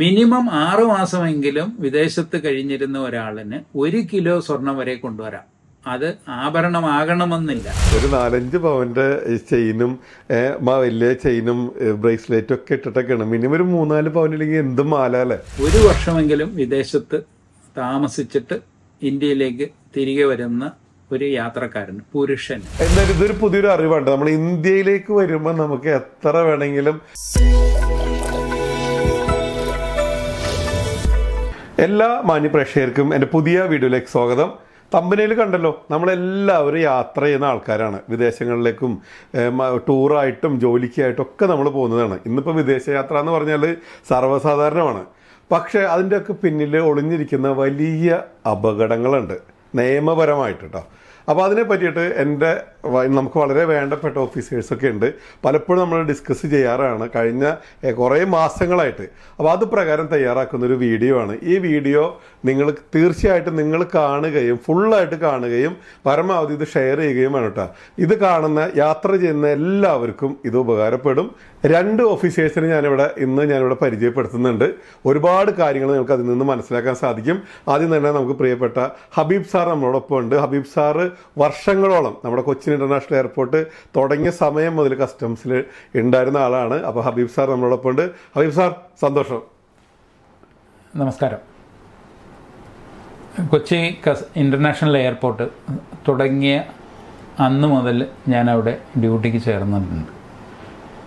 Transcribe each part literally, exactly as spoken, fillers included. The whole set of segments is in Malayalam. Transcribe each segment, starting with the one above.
Minimum Aro Asamangilum, Videshat the Karinjit no Ralane, Uri Kilo Sorna Vare Kundora. Other Abaranam Aganamanilla. Aranjabanda is Chainum, Mavilla Chainum, bracelet, took it at a minimum Munala pounding in the Malala. Uri Washamangilum, Videshat, Tamasichetta, India Leg, Tirigavarana. Yatra Karan, Purishan. And that is very Pudura River, Daman, India Lake, where you remember Taravanangilum. Ella Mani Prashirkum and Pudia Vidulek Sogadam. Thumbnail Kandalo, Namala Yatra and Alcarana, with a single lecum, Tura item, Joliki, Tokanamapona, in the Pavisa Yatrana or Nele, Sarvasadarana. Paksha Alda Pinile, Olinirikina, Valia, Abagadangalanda. Name of Ramaitta. About the Nepatita and Namkore and Pet Officers Second, Palapurna discuss Yara and Karina, a Korea Masangalite. About the Pragaranta Yara Kundu video and E video, Ningle Tircia at Ningle Karna game, full light Karna game, Paramount the Share game anota. Either Karna, Yatra Jen, Lavercum, Ido Bagarapedum, Rando officers in Yanada in the Yanada Parija Personande, Uribad Karinga in the Manslaka Sadigim, Adin and Namku Prepata, Habib Saram Rodoponda, Habib Sar. Varshangalam, our Cochin International Airport, Tordanga Samaya Mother Customs in Darana Alana, Abba Habib Sar Amlapunda, Habib Sar Sandosha Namaskara Cochi International Airport, Tordanga Annu Mother Yanaude, duty chair.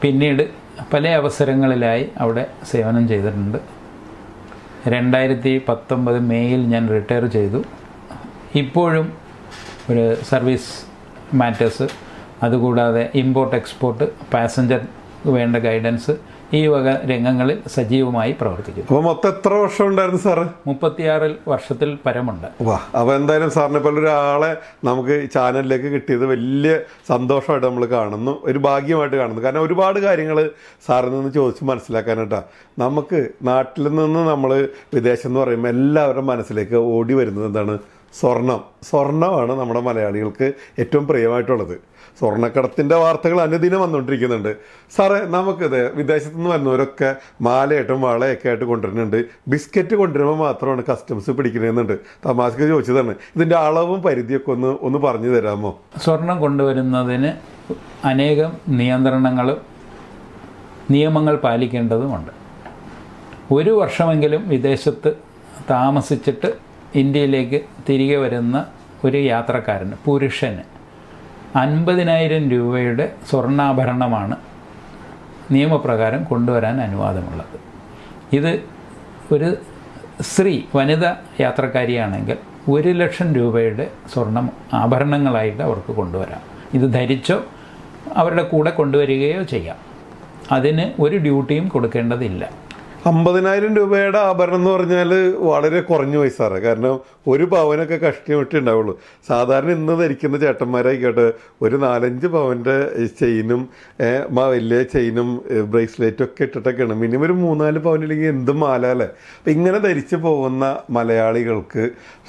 Pinned Palea was Serangalai, Aude, Seven and Jazand Rendireti Patam by the male and retire Jedu. Hippodum. Service matters, other import export, passenger vendor guidance, Evaga Rengangal, Sajiv Mai Property. Pomata Troshundar, sir, Mupatiar, Vashatil Paramunda. Avenda and Sarnapalale, Namke, China, Lake, Tizaville, Sandosha Damlakarno, Ribagi Matagan, Ribada Garingal, Sarnan Josman Slacanata, Namke, Natlan, Namle, Videshanor, Mella, Mansleka, Odiver. Sorna, Sorna, and Namada Malayalke, etum prevatolade. Sorna Kartinda Artagal and the Dinaman Trigand. Sara Namaka, with the Sitno and Noroka, Male, Etomala, Cat Continente, Biscuit Condrema Matron Customs, Supericand, Tamasco Chidan, the Dalavum Paridio Cono, Unuparni the Ramo. Sorna Condoverina, Anegam, Neanderanangalo, Neamangal Palik and the Wonder. We do Varshamangalam with the Sat Tamasichet. India Lake, Tirigavarana, Uri Yatra Karan, Purishan Unbadinaiden Duvade, Sorna Baranamana, Nemo Pragaran, Kundoran, and Vadamala. Either with Sri, Vanida Yatra Karianangal, Uri election Duvade, Sornam, Abaranangalida or Kundora. Either Diricho, Avada Kuda Kundori Chaya. Adene, very due team Kudakenda the Illa. fifty thousand രൂപയുടെ ആഭരണം എന്ന് പറഞ്ഞാൽ വളരെ കുറഞ്ഞു പോയി സാറേ കാരണം ഒരു പവനൊക്കെ കഷ്ടിമിട്ടുണ്ടാവുള്ളൂ സാധാരണ ഇന്ന് ധരിക്കുന്ന ചേട്ടന്മാരായിക്കോട്ടെ ഒരു നാലഞ്ച് പവന്റെ ചെയിനും മാ വലിയ ചെയിനും ബ്രേസ്ലെറ്റ് ഒക്കെ ഇട്ടിട്ടൊക്കെയാണ് മിനിമം ഒരു മൂന്നാല് പവനില്ലെങ്കിൽ എന്ത് മാലാല്ലേ അപ്പോൾ ഇങ്ങനെ ധരിച്ചു പോകുന്ന മലയാളികൾക്ക്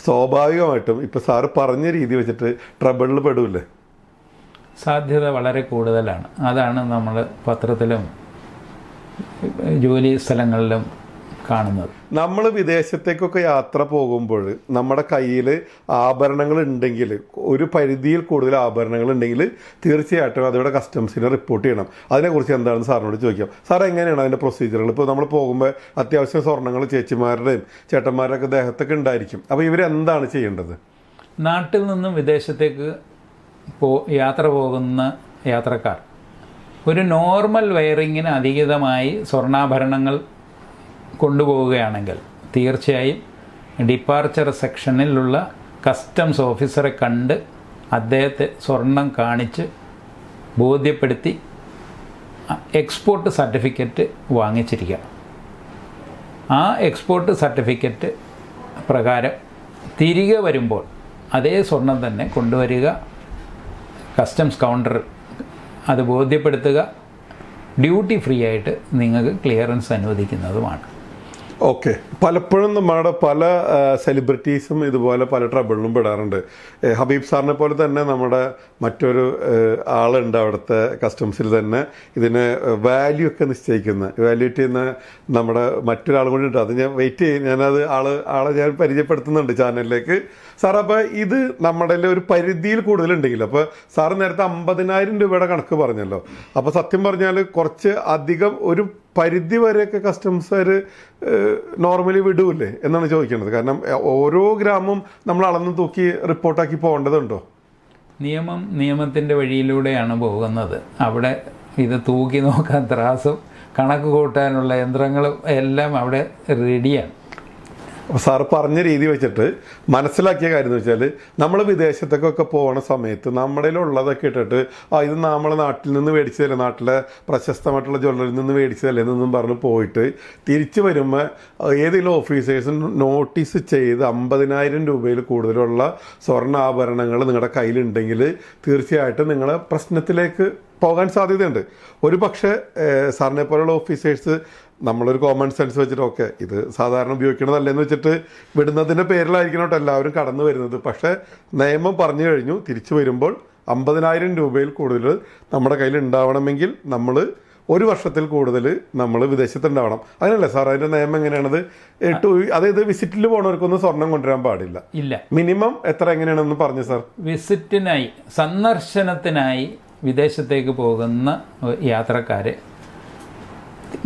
സ്വാഭാവികമായിട്ടും ഇപ്പോൾ സാറ് പറഞ്ഞ രീതി വെച്ചിട്ട് ട്രബിളിൽ പെടില്ലേ സാധ്യത വളരെ കൂടുതലാണ് അതാണ് നമ്മൾ പത്രത്തിലും Julie Salangalam Karnamal. Namala Videsheko Yatra Pogumbur, Namada Kaile, Abernangal and Dingile, Uripaidil Kodila Abernangal and Dingle, Thirciata, other customs in a reportinum. Other Kursian Sarno Jokia. Sarangan and a procedural Pogumba, Athias or Nangal Chechimar, Chatamara, the Hatakan Dirichim. Away and the Anchi Not till the Videsheko Yatra Vogana Yatra car. With a normal wearing in Adigamai, Sorna Baranangal, Kunduboganangal, Tirchai, Departure Section in Lula, Customs Officer Kand, Adet Sornan Karnich, Bodhi Pedati, Export Certificate Wangichiria. Ah, Export Certificate Pragara, Thiriga were import. Ade Sorna than Kunduriga, Customs Counter. That's why you have to clearance duty free. Okay. Palapuran the Mada Pala celebrities with the Voila Palatra Burnum Habib Sarnapolta Namada Maturu Ireland out the customs then a value can stake in the value in the Namada Matura wait in another Alajan Parijapatan and the channel like Saraba either Namada Paridil Kudalan Dilapa Sarnarta Ambadinarin to Vadakan Kubarnello. Apa Satimarnale Korche Adigam Uru. Paridivare customs are normally we do. And then a joke in the Ganam Oro Gramum, Namalan Toki, Reportaki Pondando. Niamam, Niamatin de Vedilude and above another. Abda either Tuki no Catraso, Kanakota and Landrangal, Elam Abda Redia. Sarparneri, the Victor, Manasilla Kagarinochelli, Namada with the Shataka Pona Summit, Namadelo Lada Cater, either Namalan Atlan, the Vedicel and Atla, Prashasta Matla Jolan, the Vedicel, and the Barno Poetry, Tirichivarima, Edilo officers, notice Che, the Ambadin Iron to Vale Kudarola, Sorna Barananga, Kailin Dengile, Tirchiatan, and a Prasnatilek Pogan Sadi Dende. Uribaksha, Sarnapolo officers. Number common sense, which is okay. Either Southern Bucana Lenochet, but nothing a pair like not allowed to cut on the way into the Pasha, Naima Parnirino, Tirichuirimbo, Ambadan Iron Dubail Kodil, Namaka Island Davana Mingil, Namulu, Orivashatil Kodale, Namala with the Shetan Davam. I know Lesser and Amang and another two other visit Livon or Kunus or Namandram Badilla. Minimum, Etrangan and the Parnasar. Visit in I, Sanar Shanatinai, Videsha take a Pogana, Yatra Kare.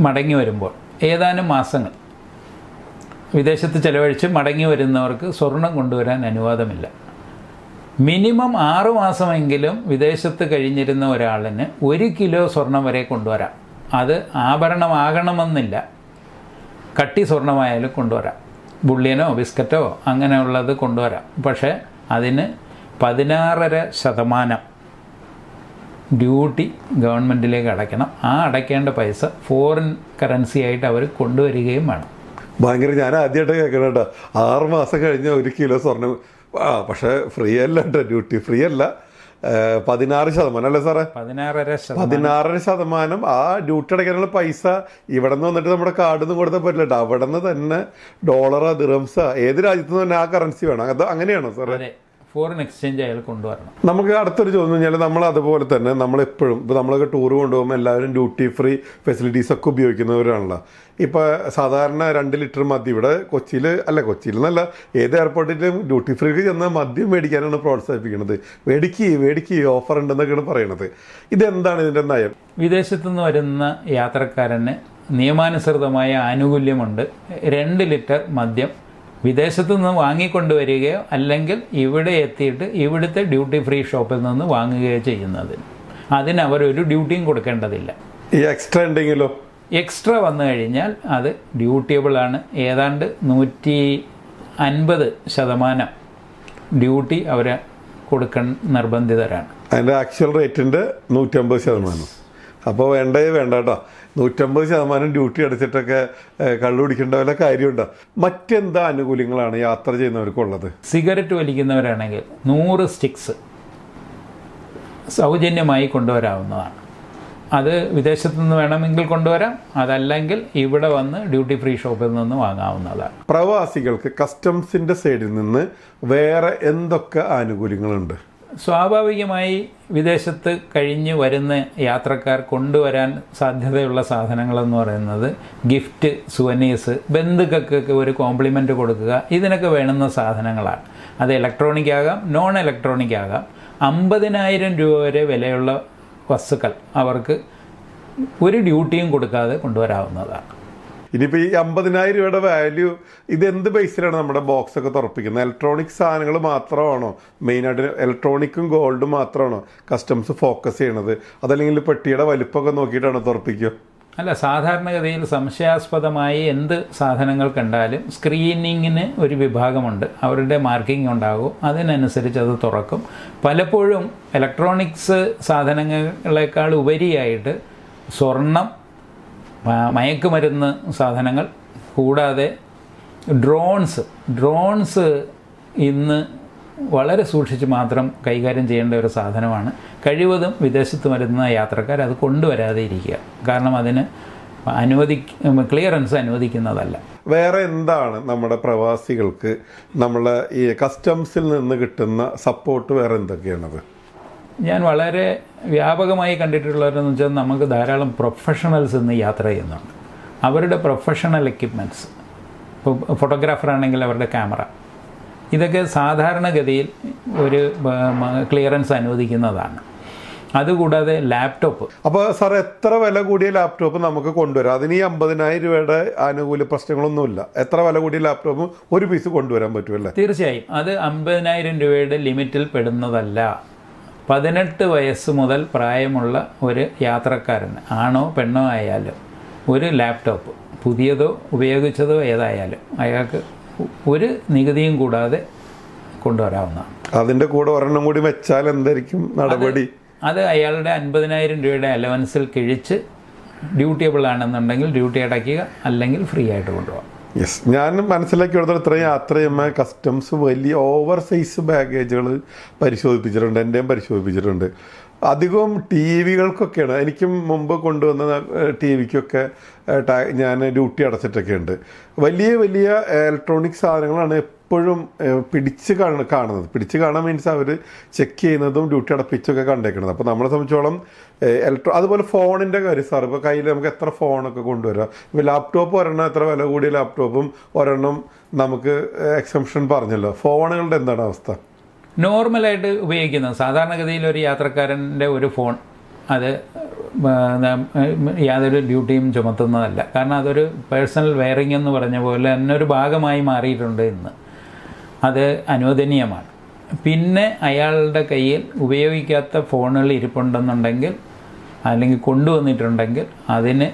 മടങ്ങി വരുമ്പോൾ ഏതാനും മാസങ്ങൾ വിദേശത്ത് ചെലവഴിച്ച് മടങ്ങി വരുന്നവർക്ക് സ്വർണം കൊണ്ടുവരാൻ അനുവാദമില്ല മിനിമം ആറ് മാസമെങ്കിലും വിദേശത്ത് കഴിഞ്ഞിരുന്ന ഒരാളിന് ഒരു കിലോ സ്വർണം വരെ കൊണ്ടുവരാം അത് ആഭരണമാകണമെന്നില്ല കട്ടി സ്വർണമായാലും കൊണ്ടുവരാം ബുള്ളിയനോ ബിസ്ക്കറ്റോ അങ്ങനെയുള്ളത് കൊണ്ടുവരാം പക്ഷേ അതിന് പതിനാറര ശതമാനം duty ഗവൺമെന്റിലേക്ക് അടയ്ക്കണം ആ അടയ്ക്കേണ്ട പൈസ ഫോറിൻ കറൻസി ആയിട്ട് അവർ കൊണ്ടുവരികയും വേണം ഭയങ്കര ഞാൻ ആദ്യമായിട്ട് കേൾക്കണം കേട്ടോ ആറ് മാസം കഴിഞ്ഞ ഒരു കിലോ സ്വർണ്ണം പക്ഷേ ഫ്രീ അല്ല കേട്ടോ ഡ്യൂട്ടി ഫ്രീ അല്ല പതിനാറ് ശതമാനം അല്ലേ സാറേ പതിനാറര ശതമാനം ആ ഡ്യൂട്ടി അടയ്ക്കാനുള്ള പൈസ ഇവിടെ നിന്ന് വന്നിട്ട് നമ്മുടെ കാർഡിൽ നിന്ന് കൊടുത്താൽ പറ്റില്ല കേട്ടോ അവിടെ നിന്ന് തന്നെ ഡോളറോ ദിർഹംസോ ഏത് രാജ്യത്തു നിന്ന് ആ കറൻസി വേണം അത് അങ്ങനെയാണോ സാറേ foreign exchange അയാൾ കൊണ്ടുവരണം നമുക്ക് അടുത്തൊരു ചോദ്യം ഞാൻ നമ്മൾ അതുപോലെ തന്നെ നമ്മൾ എപ്പോഴും ഇപ്പോൾ നമ്മളൊക്കെ ടൂർ കൊണ്ടുപോകുമ്പോൾ എല്ലാവരും ഡ്യൂട്ടി ഫ്രീ ഫെസിലിറ്റീസ് ഒക്കെ ഉപയോഗിക്കുന്നവരാണല്ലോ ഇപ്പോൾ സാധാരണ രണ്ട് ലിറ്റർ മദ്യം ഇവിടെ കൊച്ചിയിൽ അല്ല കൊച്ചിയിൽ എന്നല്ല ഏത് എയർപോർട്ടിലും ഡ്യൂട്ടി ഫ്രീക്ക് ചെന്നാൽ മദ്യം മേടിക്കാനാണ് പ്രോത്സാഹിപ്പിക്കുന്നത് മേടിക്ക് മേടിക്ക് ഓഫർ ഉണ്ടെന്നൊക്കെയാണ് പറയണത് ഇതെന്താണ് ഇതിൻ്റെ നയം വിദേശത്തു നിന്ന് വരുന്ന യാത്രക്കാരന് നിയമാനുസൃതമായ ആനുകൂല്യമുണ്ട് രണ്ട് ലിറ്റർ മദ്യം വിദേശത്തു നിന്ന് വാങ്ങിക്കൊണ്ടുവരികയോ അല്ലെങ്കിൽ ഇവിടെ എത്തിയിട്ട് ഇവിടുത്തെ ഡ്യൂട്ടി ഫ്രീ ഷോപ്പിൽ നിന്ന് വാങ്ങുകയോ ചെയ്യുന്നതിന് അതിനവർ ഒരു ഡ്യൂട്ടിയും കൊടുക്കേണ്ടതില്ല ഈ എക്സ്ട്രാ ഉണ്ടെങ്കിലോ എക്സ്ട്രാ വന്നു കഴിഞ്ഞാൽ അത് ഡ്യൂട്ടിയബിളാണ് ഏതാണ്ട് നൂറ്റി അൻപത് ശതമാനം ഡ്യൂട്ടി അവരെ കൊടുക്കാൻ നിർബന്ധിതരാണ് അതിൻ്റെ ആക്ച്വൽ റേറ്റിൻ്റെ നൂറ്റി അമ്പത് ശതമാനം അപ്പോൾ വേണ്ടേ വേണ്ട കേട്ടോ നൂറ്റമ്പത് ശതമാനം ഡ്യൂട്ടി അടച്ചിട്ടൊക്കെ കള്ളു കുടിക്കേണ്ട വല്ല കാര്യമുണ്ടോ മറ്റെന്താ ആനുകൂല്യങ്ങളാണ് യാത്ര ചെയ്യുന്നവർക്കുള്ളത് സിഗരറ്റ് വലിക്കുന്നവരാണെങ്കിൽ നൂറ് സ്റ്റിക്സ് സൗജന്യമായി കൊണ്ടുവരാവുന്നതാണ് അത് വിദേശത്തു നിന്ന് വേണമെങ്കിൽ കൊണ്ടുവരാം അതല്ലെങ്കിൽ ഇവിടെ വന്ന് ഡ്യൂട്ടി ഫ്രീ ഷോപ്പിൽ നിന്ന് വാങ്ങാവുന്നതാണ് പ്രവാസികൾക്ക് കസ്റ്റംസിൻ്റെ സൈഡിൽ നിന്ന് വേറെ എന്തൊക്കെ ആനുകൂല്യങ്ങളുണ്ട് സ്വാഭാവികമായി വിദേശത്ത് കഴിഞ്ഞ് വരുന്ന യാത്രക്കാർ കൊണ്ടുവരാൻ സാധ്യതയുള്ള സാധനങ്ങളെന്ന് പറയുന്നത് ഗിഫ്റ്റ് സുവനീസ് ബന്ധുക്കൾക്കൊക്കെ ഒരു കോംപ്ലിമെൻ്റ് കൊടുക്കുക ഇതിനൊക്കെ വേണ്ടുന്ന സാധനങ്ങളാണ് അത് ഇലക്ട്രോണിക് ആകാം നോൺ ഇലക്ട്രോണിക് ആകാം അമ്പതിനായിരം രൂപ വരെ വിലയുള്ള വസ്തുക്കൾ അവർക്ക് ഒരു ഡ്യൂട്ടിയും കൊടുക്കാതെ കൊണ്ടുവരാവുന്നതാണ് ഇനിയിപ്പോൾ ഈ അമ്പതിനായിരം രൂപയുടെ വാല്യൂ ഇതെന്ത് ബേസിലാണ് നമ്മുടെ ബോക്സ് ഒക്കെ തുറപ്പിക്കുന്നത് ഇലക്ട്രോണിക് സാധനങ്ങൾ മാത്രമാണോ മെയിനായിട്ട് ഇലക്ട്രോണിക്കും ഗോൾഡും മാത്രമാണോ കസ്റ്റംസ് ഫോക്കസ് ചെയ്യണത് അതല്ലെങ്കിൽ പെട്ടിയുടെ വലിപ്പമൊക്കെ നോക്കിയിട്ടാണോ തുറപ്പിക്കുക അല്ല സാധാരണഗതിയിൽ സംശയാസ്പദമായി എന്ത് സാധനങ്ങൾ കണ്ടാലും സ്ക്രീനിങ്ങിന് ഒരു വിഭാഗമുണ്ട് അവരുടെ മാർക്കിംഗ് ഉണ്ടാകും അതിനനുസരിച്ച് അത് തുറക്കും പലപ്പോഴും ഇലക്ട്രോണിക്സ് സാധനങ്ങളെക്കാൾ ഉപരിയായിട്ട് സ്വർണം മയക്കുമരുന്ന് സാധനങ്ങൾ കൂടാതെ ഡ്രോൺസ് ഡ്രോൺസ് ഇന്ന് വളരെ സൂക്ഷിച്ച് മാത്രം കൈകാര്യം ചെയ്യേണ്ട ഒരു സാധനമാണ് കഴിവതും വിദേശത്ത് വരുന്ന യാത്രക്കാർ അത് കൊണ്ടുവരാതെ ഇരിക്കുക കാരണം അതിന് ക്ലിയറൻസ് അനുവദിക്കുന്നതല്ല. വേറെ എന്താണ് നമ്മുടെ പ്രവാസികൾക്ക് നമ്മൾ ഈ കസ്റ്റംസിൽ നിന്ന് കിട്ടുന്ന സപ്പോർട്ട് വേറെ എന്തൊക്കെയാണത്? ഞാൻ വളരെ വ്യാപകമായി കണ്ടിട്ടുള്ളവരെന്ന് വെച്ചാൽ നമുക്ക് ധാരാളം പ്രൊഫഷണൽസ് ഇന്ന് യാത്ര ചെയ്യുന്നുണ്ട്. അവരുടെ പ്രൊഫഷണൽ എക്യുപ്മെൻറ്റ്സ്, ഇപ്പോൾ ഫോട്ടോഗ്രാഫറാണെങ്കിൽ അവരുടെ ക്യാമറ, ഇതൊക്കെ സാധാരണഗതിയിൽ ഒരു ക്ലിയറൻസ് അനുവദിക്കുന്നതാണ്. അതുകൂടാതെ ലാപ്ടോപ്പ്. അപ്പോൾ സാർ, എത്ര വില കൂടിയ ലാപ്ടോപ്പ് നമുക്ക് കൊണ്ടുവരാം? അതിന് ഈ അമ്പതിനായിരം രൂപയുടെ ആനുകൂല്യ പ്രശ്നങ്ങളൊന്നുമില്ല. എത്ര വില കൂടിയ ലാപ്ടോപ്പ് ഒരു പീസ് കൊണ്ടുവരാൻ പറ്റുമല്ലേ? തീർച്ചയായും അത് അമ്പതിനായിരം രൂപയുടെ ലിമിറ്റിൽ പെടുന്നതല്ല. പതിനെട്ട് വയസ്സ് മുതൽ പ്രായമുള്ള ഒരു യാത്രക്കാരന്, ആണോ പെണ്ണോ ആയാലും, ഒരു ലാപ്ടോപ്പ് പുതിയതോ ഉപയോഗിച്ചതോ ഏതായാലും അയാൾക്ക് ഒരു നികുതിയും കൂടാതെ കൊണ്ടുവരാവുന്നതാണ്. അതിൻ്റെ കൂടെ ഒരെണ്ണം കൂടി വെച്ചാൽ എന്തായിരിക്കും നടപടി? അത് അയാളുടെ അൻപതിനായിരം രൂപയുടെ അലവൻസിൽ കിഴിച്ച് ഡ്യൂട്ടിയബിൾ ആണെന്നുണ്ടെങ്കിൽ ഡ്യൂട്ടി അടയ്ക്കുക, അല്ലെങ്കിൽ ഫ്രീ ആയിട്ട് കൊണ്ടുപോകാം. യെസ്, ഞാൻ മനസ്സിലാക്കി കൊടുത്തത് ഇത്രയും യാത്ര ചെയ്യുമ്പോൾ കസ്റ്റംസ് വലിയ ഓവർ സൈസ് ബാഗേജുകൾ പരിശോധിപ്പിച്ചിട്ടുണ്ട്, എൻ്റെയും പരിശോധിപ്പിച്ചിട്ടുണ്ട്. അധികവും ടി വികൾക്കൊക്കെയാണ്. എനിക്കും മുമ്പ് കൊണ്ടുവന്ന ടി വിക്കൊക്കെ ടാ ഞാൻ ഡ്യൂട്ടി അടച്ചിട്ടൊക്കെ ഉണ്ട്. വലിയ വലിയ ഇലക്ട്രോണിക് സാധനങ്ങളാണ് എപ്പോഴും പിടിച്ച് കാണുന്നത്. പിടിച്ച് കാണാൻ മീൻസ് അവർ ചെക്ക് ചെയ്യുന്നതും ഡ്യൂട്ടി അടപ്പിച്ചൊക്കെ കണ്ടേക്കുന്നത്. അപ്പോൾ നമ്മളെ സംബന്ധിച്ചോളം ഇലക്ട്രോ അതുപോലെ ഫോണിൻ്റെ കാര്യം സാർ, ഇപ്പോൾ കയ്യിൽ നമുക്ക് എത്ര ഫോണൊക്കെ കൊണ്ടുവരാം? ഇപ്പോൾ ലാപ്ടോപ്പ് ഒരെണ്ണം എത്ര വില കൂടിയ ലാപ്ടോപ്പും ഒരെണ്ണം നമുക്ക് എക്സംഷൻ പറഞ്ഞല്ലോ. ഫോണുകളുടെ എന്താണ് അവസ്ഥ? നോർമലായിട്ട് ഉപയോഗിക്കുന്ന സാധാരണഗതിയിൽ ഒരു യാത്രക്കാരൻ്റെ ഒരു ഫോൺ, അത് യാതൊരു ഡ്യൂട്ടിയും ചുമത്തുന്നതല്ല. കാരണം അതൊരു പേഴ്സണൽ വെയറിംഗ് എന്ന് പറഞ്ഞ പോലെ തന്നെ ഒരു ഭാഗമായി മാറിയിട്ടുണ്ട് ഇന്ന്. അത് അനുവദനീയമാണ്. പിന്നെ അയാളുടെ കയ്യിൽ ഉപയോഗിക്കാത്ത ഫോണുകൾ ഇരിപ്പുണ്ടെന്നുണ്ടെങ്കിൽ, അല്ലെങ്കിൽ കൊണ്ടുവന്നിട്ടുണ്ടെങ്കിൽ, അതിന്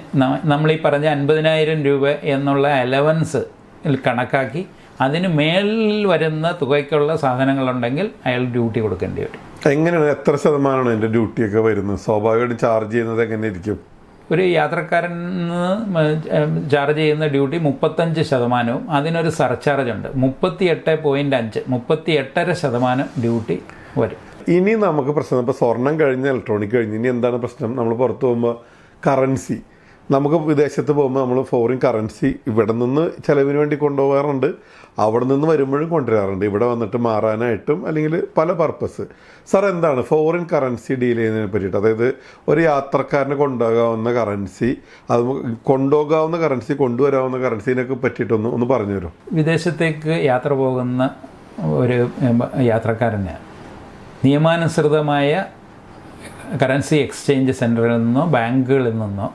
നമ്മളീ പറഞ്ഞ അൻപതിനായിരം രൂപ എന്നുള്ള അലവൻസ് കണക്കാക്കി അതിന് മേൽ വരുന്ന തുകയ്ക്കുള്ള സാധനങ്ങളുണ്ടെങ്കിൽ അയാൾ ഡ്യൂട്ടി കൊടുക്കേണ്ടി വരും. എങ്ങനെയാണ്, എത്ര ശതമാനമാണ് എൻ്റെ ഡ്യൂട്ടിയൊക്കെ വരുന്നത്? സ്വാഭാവികമായിട്ടും ചാർജ് ചെയ്യുന്നത് എങ്ങനെയായിരിക്കും? ഒരു യാത്രക്കാരൻ ചാർജ് ചെയ്യുന്ന ഡ്യൂട്ടി മുപ്പത്തഞ്ച് ശതമാനവും അതിനൊരു സർചാർജ് ഉണ്ട്. മുപ്പത്തി എട്ട് പോയിൻറ്റ് അഞ്ച് മുപ്പത്തി എട്ടര ശതമാനം ഡ്യൂട്ടി വരും. ഇനി നമുക്ക് പ്രശ്നം, ഇപ്പോൾ സ്വർണം കഴിഞ്ഞ് ഇലക്ട്രോണിക് കഴിഞ്ഞ് ഇനി എന്താണ് പ്രശ്നം? നമ്മൾ പുറത്ത് പോകുമ്പോൾ കറൻസി, നമുക്ക് വിദേശത്ത് പോകുമ്പോൾ നമ്മൾ ഫോറിൻ കറൻസി ഇവിടെ നിന്ന് ചിലവിന് വേണ്ടി കൊണ്ടുപോകാറുണ്ട്, അവിടെ നിന്ന് വരുമ്പോഴും കൊണ്ടുവരാറുണ്ട്, ഇവിടെ വന്നിട്ട് മാറാനായിട്ടും, അല്ലെങ്കിൽ പല പർപ്പസ്. സാർ, എന്താണ് ഫോറിൻ കറൻസി ഡീൽ ചെയ്യുന്നതിനെ പറ്റിയിട്ട്? അതായത് ഒരു യാത്രക്കാരന് കൊണ്ടുപോകാവുന്ന കറൻസി, അത് കൊണ്ടുപോകാവുന്ന കറൻസി, കൊണ്ടുവരാവുന്ന കറൻസിനൊക്കെ പറ്റിയിട്ടൊന്ന് ഒന്ന് പറഞ്ഞു തരും. വിദേശത്തേക്ക് യാത്ര പോകുന്ന ഒരു യാത്രക്കാരന് നിയമാനുസൃതമായ കറൻസി എക്സ്ചേഞ്ച് സെൻ്ററിൽ നിന്നോ ബാങ്കുകളിൽ നിന്നോ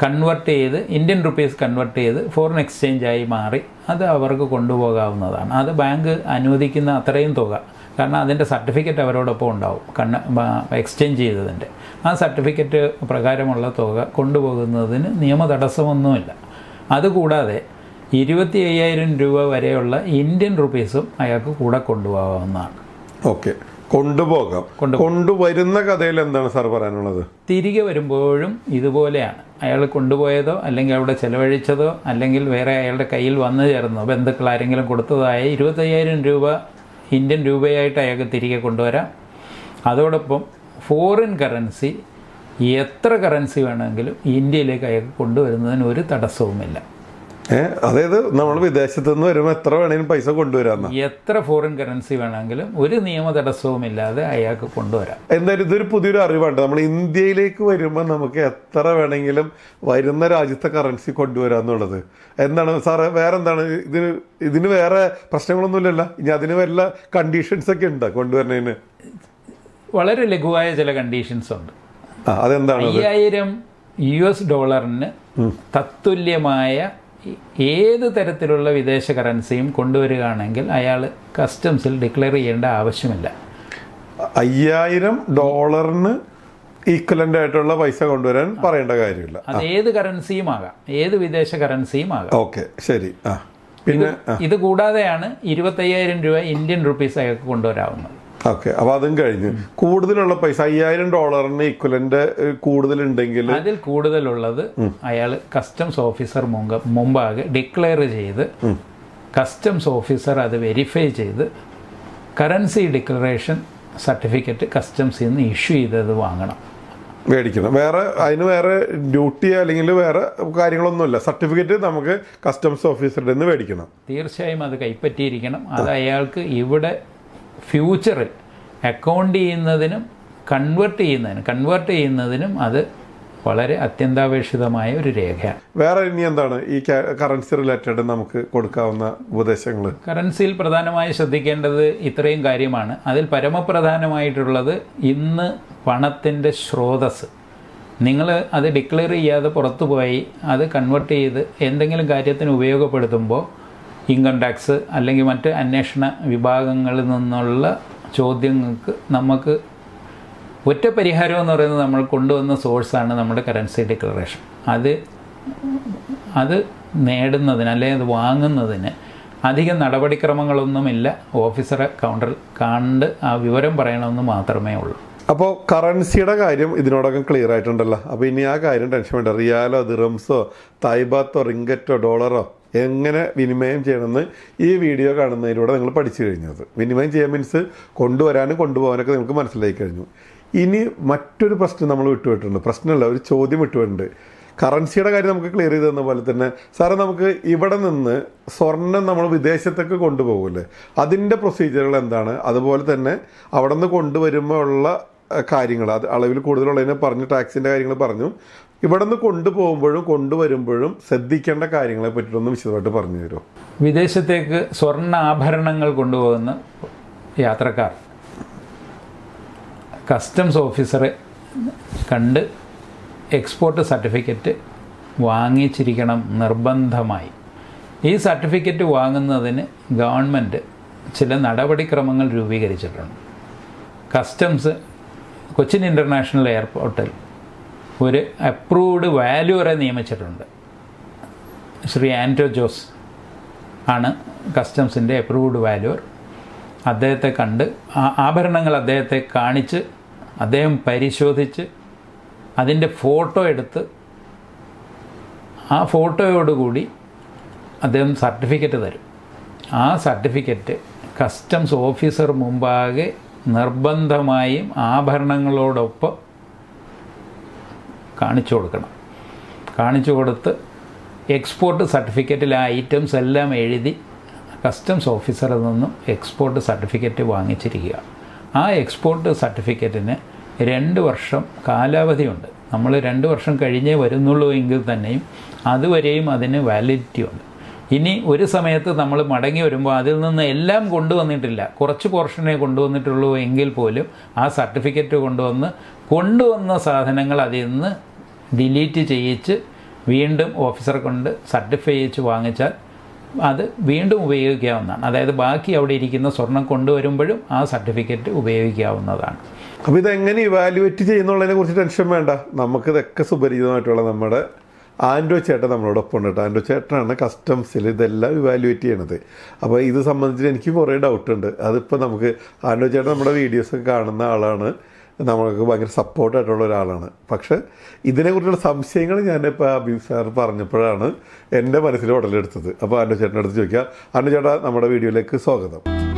കൺവേർട്ട് ചെയ്ത് ഇന്ത്യൻ റുപ്പീസ് കൺവേർട്ട് ചെയ്ത് ഫോറിൻ എക്സ്ചേഞ്ചായി മാറി അത് അവർക്ക് കൊണ്ടുപോകാവുന്നതാണ്. അത് ബാങ്ക് അനുവദിക്കുന്ന അത്രയും തുക, കാരണം അതിൻ്റെ സർട്ടിഫിക്കറ്റ് അവരോടൊപ്പം ഉണ്ടാവും. കണ്ണ് എക്സ്ചേഞ്ച് ചെയ്തതിൻ്റെ ആ സർട്ടിഫിക്കറ്റ് പ്രകാരമുള്ള തുക കൊണ്ടുപോകുന്നതിന് നിയമ തടസ്സമൊന്നുമില്ല. അതുകൂടാതെ ഇരുപത്തി അയ്യായിരം രൂപ വരെയുള്ള ഇന്ത്യൻ റുപ്പീസും അയാൾക്ക് കൂടെ കൊണ്ടുപോകാവുന്നതാണ്. ഓക്കെ, കൊണ്ടുപോകാം. കൊണ്ടുവരുന്ന കഥയിൽ എന്താണ് സാർ പറയാനുള്ളത്? തിരികെ വരുമ്പോഴും ഇതുപോലെയാണ്. അയാൾ കൊണ്ടുപോയതോ അല്ലെങ്കിൽ അവിടെ ചെലവഴിച്ചതോ അല്ലെങ്കിൽ വേറെ അയാളുടെ കയ്യിൽ വന്നു ചേർന്നോ ബന്ധുക്കൾ ആരെങ്കിലും കൊടുത്തതായ ഇരുപത്തയ്യായിരം രൂപ ഇന്ത്യൻ രൂപയായിട്ട് അയാൾക്ക് തിരികെ കൊണ്ടുവരാം. അതോടൊപ്പം ഫോറിൻ കറൻസി എത്ര കറൻസി വേണമെങ്കിലും ഇന്ത്യയിലേക്ക് അയാൾക്ക് കൊണ്ടുവരുന്നതിന് ഒരു തടസ്സവുമില്ല. ഏഹ്, അതായത് നമ്മൾ വിദേശത്ത് നിന്ന് വരുമ്പോൾ എത്ര വേണമെങ്കിലും പൈസ കൊണ്ടുവരാം, എത്ര ഫോറിൻ കറൻസി വേണമെങ്കിലും ഒരു നിയമ തടസ്സവും ഇല്ലാതെ അയാൾക്ക് കൊണ്ടുവരാം. എന്തായാലും ഇതൊരു പുതിയൊരു അറിവാണ്. നമ്മൾ ഇന്ത്യയിലേക്ക് വരുമ്പോൾ നമുക്ക് എത്ര വേണമെങ്കിലും വരുന്ന രാജ്യത്തെ കറൻസി കൊണ്ടുവരാന്നുള്ളത്. എന്താണ് സാറേ വേറെ എന്താണ് ഇതിന് ഇതിന് വേറെ പ്രശ്നങ്ങളൊന്നുമില്ലല്ലോ? ഇനി അതിന് വല്ല കണ്ടീഷൻസ് ഒക്കെ ഉണ്ടോ കൊണ്ടുവരുന്നതിന്? വളരെ ലഘുവായ ചില കണ്ടീഷൻസ് ഉണ്ട്. അതെന്താണ്? അയ്യായിരം യു എസ് ഡോളറിന് തത്തുല്യമായ ഏത് തരത്തിലുള്ള വിദേശ കറൻസിയും കൊണ്ടുവരികയാണെങ്കിൽ അയാൾ കസ്റ്റംസിൽ ഡിക്ലെയർ ചെയ്യേണ്ട ആവശ്യമില്ല. അയ്യായിരം ഡോളറിന് ഈക്വലൻ്റ് ആയിട്ടുള്ള പൈസ കൊണ്ടുവരാൻ പറയേണ്ട കാര്യമില്ല. അത് ഏത് കറൻസിയും ആകാം, ഏത് വിദേശ കറൻസിയും ആകാം. ഓക്കെ, ശരി. ആ, പിന്നെ ഇത് കൂടാതെയാണ് ഇരുപത്തയ്യായിരം രൂപ ഇന്ത്യൻ റുപ്പീസ് അയാൾക്ക് കൊണ്ടുവരാവുന്നത്. ഓക്കെ, അപ്പോൾ അതും കഴിഞ്ഞ് കൂടുതലുള്ള പൈസ അയ്യായിരം ഡോളറിന് ഇക്വലന്റ് കൂടുതലുണ്ടെങ്കിൽ അതിൽ കൂടുതലുള്ളത് അയാൾ കസ്റ്റംസ് ഓഫീസർ മുമ്പാകെ ഡിക്ലെയർ ചെയ്ത് കസ്റ്റംസ് ഓഫീസർ അത് വെരിഫൈ ചെയ്ത് കറൻസി ഡിക്ലറേഷൻ സർട്ടിഫിക്കറ്റ് കസ്റ്റംസിൽ നിന്ന് ഇഷ്യൂ ചെയ്തത് വാങ്ങണം. മേടിക്കുന്നത്. വേറെ അതിന് വേറെ ഡ്യൂട്ടി അല്ലെങ്കിൽ വേറെ കാര്യങ്ങളൊന്നുമില്ല. സർട്ടിഫിക്കറ്റ് നമുക്ക് കസ്റ്റംസ് ഓഫീസറുടെ നിന്ന് മേടിക്കണം. തീർച്ചയായും അത് കൈപ്പറ്റിയിരിക്കണം. അത് അയാൾക്ക് ഇവിടെ ഫ്യൂച്ചറിൽ അക്കൗണ്ട് ചെയ്യുന്നതിനും കൺവേർട്ട് ചെയ്യുന്നതിനും കൺവേർട്ട് ചെയ്യുന്നതിനും അത് വളരെ അത്യന്താപേക്ഷിതമായ ഒരു രേഖയാണ്. വേറെ ഇനി എന്താണ് ഈ കറൻസി റിലേറ്റഡ് നമുക്ക് കൊടുക്കാവുന്ന ഉപദേശങ്ങൾ? കറൻസിയിൽ പ്രധാനമായി ശ്രദ്ധിക്കേണ്ടത് ഇത്രയും കാര്യമാണ്. അതിൽ പരമപ്രധാനമായിട്ടുള്ളത് ഇന്ന് പണത്തിൻ്റെ സ്രോതസ് നിങ്ങൾ അത് ഡിക്ലെയർ ചെയ്യാതെ പുറത്തു പോയി അത് കൺവേർട്ട് ചെയ്ത് എന്തെങ്കിലും കാര്യത്തിന് ഉപയോഗപ്പെടുത്തുമ്പോൾ ഇൻകം ടാക്സ് അല്ലെങ്കിൽ മറ്റ് അന്വേഷണ വിഭാഗങ്ങളിൽ നിന്നുള്ള ചോദ്യങ്ങൾക്ക് നമുക്ക് ഒറ്റ പരിഹാരം എന്ന് പറയുന്നത് നമ്മൾ കൊണ്ടുവന്ന സോഴ്സാണ് നമ്മുടെ കറൻസി ഡിക്ലറേഷൻ. അത് അത് നേടുന്നതിന് അല്ലെങ്കിൽ അത് വാങ്ങുന്നതിന് അധികം നടപടിക്രമങ്ങളൊന്നുമില്ല. ഓഫീസറെ കൗണ്ടറിൽ കണ്ട് ആ വിവരം പറയണമെന്ന് മാത്രമേ ഉള്ളൂ. അപ്പോൾ കറൻസിയുടെ കാര്യം ഇതിനോടകം ക്ലിയർ ആയിട്ടുണ്ടല്ലോ. അപ്പോൾ ഇനി ആ കാര്യം ടെൻഷൻ വേണ്ട. റിയാലോ ദിർഹംസോ തായ്ബാത്തോ റിംഗറ്റോ ഡോളറോ എങ്ങനെ വിനിമയം ചെയ്യണമെന്ന് ഈ വീഡിയോ കാണുന്നതിലൂടെ നിങ്ങൾ പഠിച്ചു കഴിഞ്ഞത്. വിനിമയം ചെയ്യാൻ മീൻസ് കൊണ്ടുവരാനും കൊണ്ടുപോകാനൊക്കെ നിങ്ങൾക്ക് മനസ്സിലായി കഴിഞ്ഞു. ഇനി മറ്റൊരു പ്രശ്നം നമ്മൾ വിട്ടുപോയിട്ടുണ്ട്, പ്രശ്നമല്ല ഒരു ചോദ്യം വിട്ടുപോയിട്ടുണ്ട്. കറൻസിയുടെ കാര്യം നമുക്ക് ക്ലിയർ ചെയ്ത് തന്ന പോലെ തന്നെ സാറേ നമുക്ക് ഇവിടെ നിന്ന് സ്വർണ്ണം നമ്മൾ വിദേശത്തേക്ക് കൊണ്ടുപോകില്ലേ, അതിൻ്റെ പ്രൊസീജിയറുകൾ എന്താണ്? അതുപോലെ തന്നെ അവിടെ നിന്ന് കൊണ്ടുവരുമ്പോൾ ഉള്ള കാര്യങ്ങൾ, അത് അളവിൽ കൂടുതലുള്ളതിനെ പറഞ്ഞു, ടാക്സിൻ്റെ കാര്യങ്ങൾ പറഞ്ഞു. ഇവിടെ നിന്ന് കൊണ്ടുപോകുമ്പോഴും കൊണ്ടുവരുമ്പോഴും ശ്രദ്ധിക്കേണ്ട കാര്യങ്ങളെ പറ്റിയിട്ടൊന്ന് വിശദമായിട്ട് പറഞ്ഞു തരുമോ? വിദേശത്തേക്ക് സ്വർണ്ണ ആഭരണങ്ങൾ കൊണ്ടുപോകുന്ന യാത്രക്കാർ കസ്റ്റംസ് ഓഫീസറെ കണ്ട് എക്സ്പോർട്ട് സർട്ടിഫിക്കറ്റ് വാങ്ങിച്ചിരിക്കണം നിർബന്ധമായി. ഈ സർട്ടിഫിക്കറ്റ് വാങ്ങുന്നതിന് ഗവൺമെൻറ് ചില നടപടിക്രമങ്ങൾ രൂപീകരിച്ചിട്ടുണ്ട്. കസ്റ്റംസ് കൊച്ചിൻ ഇൻ്റർനാഷണൽ എയർപോർട്ടിൽ ഒരു അപ്രൂവ്ഡ് വാല്യൂറെ നിയമിച്ചിട്ടുണ്ട്. ശ്രീ ആൻറ്റോ ജോസ് ആണ് കസ്റ്റംസിൻ്റെ അപ്രൂവ്ഡ് വാല്യൂർ. അദ്ദേഹത്തെ കണ്ട് ആ ആഭരണങ്ങൾ അദ്ദേഹത്തെ കാണിച്ച് അദ്ദേഹം പരിശോധിച്ച് അതിൻ്റെ ഫോട്ടോ എടുത്ത് ആ ഫോട്ടോയോടുകൂടി അദ്ദേഹം സർട്ടിഫിക്കറ്റ് തരും. ആ സർട്ടിഫിക്കറ്റ് കസ്റ്റംസ് ഓഫീസർ മുമ്പാകെ നിർബന്ധമായും ആഭരണങ്ങളോടൊപ്പം കാണിച്ചു കൊടുക്കണം. കാണിച്ചു കൊടുത്ത് എക്സ്പോർട്ട് സർട്ടിഫിക്കറ്റിൽ ആ ഐറ്റംസ് എല്ലാം എഴുതി കസ്റ്റംസ് ഓഫീസറിൽ നിന്നും എക്സ്പോർട്ട് സർട്ടിഫിക്കറ്റ് വാങ്ങിച്ചിരിക്കുക. ആ എക്സ്പോർട്ട് സർട്ടിഫിക്കറ്റിന് രണ്ട് വർഷം കാലാവധിയുണ്ട്. നമ്മൾ രണ്ട് വർഷം കഴിഞ്ഞേ വരുന്നുള്ളൂ എങ്കിൽ തന്നെയും അതുവരെയും അതിന് വാലിഡിറ്റി ഉണ്ട്. ഇനി ഒരു സമയത്ത് നമ്മൾ മടങ്ങി വരുമ്പോൾ അതിൽ നിന്ന് എല്ലാം കൊണ്ടുവന്നിട്ടില്ല, കുറച്ച് പോർഷനെ കൊണ്ടുവന്നിട്ടുള്ളൂ എങ്കിൽ പോലും ആ സർട്ടിഫിക്കറ്റ് കൊണ്ടുവന്ന് കൊണ്ടുവന്ന സാധനങ്ങൾ അതിൽ നിന്ന് ഡിലീറ്റ് ചെയ്യിച്ച് വീണ്ടും ഓഫീസർ കൊണ്ട് സർട്ടിഫൈ ചെയ്യിച്ച് വാങ്ങിച്ചാൽ അത് വീണ്ടും ഉപയോഗിക്കാവുന്നതാണ്. അതായത് ബാക്കി അവിടെ ഇരിക്കുന്ന സ്വർണം കൊണ്ടുവരുമ്പോഴും ആ സർട്ടിഫിക്കറ്റ് ഉപയോഗിക്കാവുന്നതാണ്. അപ്പോൾ ഇതെങ്ങനെ ഇവാലുവേറ്റ് ചെയ്യുന്നുള്ളതിനെ കുറിച്ച് ടെൻഷൻ വേണ്ട. നമുക്കിതൊക്കെ സുപരിചിതമായിട്ടുള്ള നമ്മുടെ ആൻറ്റോ ചേട്ടൻ നമ്മളോടൊപ്പം ഉണ്ട് കേട്ടോ. ആൻറ്റോ ചേട്ടനാണ് കസ്റ്റംസിൽ ഇതെല്ലാം ഇവാലുവേറ്റ് ചെയ്യണത്. അപ്പോൾ ഇത് സംബന്ധിച്ച് എനിക്ക് കുറേ ഡൗട്ടുണ്ട്. അതിപ്പോൾ നമുക്ക് ആൻറ്റോ ചേട്ടൻ നമ്മുടെ വീഡിയോസൊക്കെ കാണുന്ന ആളാണ്, നമ്മൾക്ക് ഭയങ്കര സപ്പോർട്ടായിട്ടുള്ള ഒരാളാണ്. പക്ഷേ ഇതിനെക്കുറിച്ചുള്ള സംശയങ്ങൾ ഞാനിപ്പോൾ അബീബ് സാർ പറഞ്ഞപ്പോഴാണ് എൻ്റെ മനസ്സിൽ ഉടലെടുത്തത്. അപ്പോൾ ആൻറ്റോ ചേട്ടൻ്റെ അടുത്ത് ചോദിക്കുക. ആൻറ്റോ ചേട്ടാ, നമ്മുടെ വീഡിയോയിലേക്ക് സ്വാഗതം.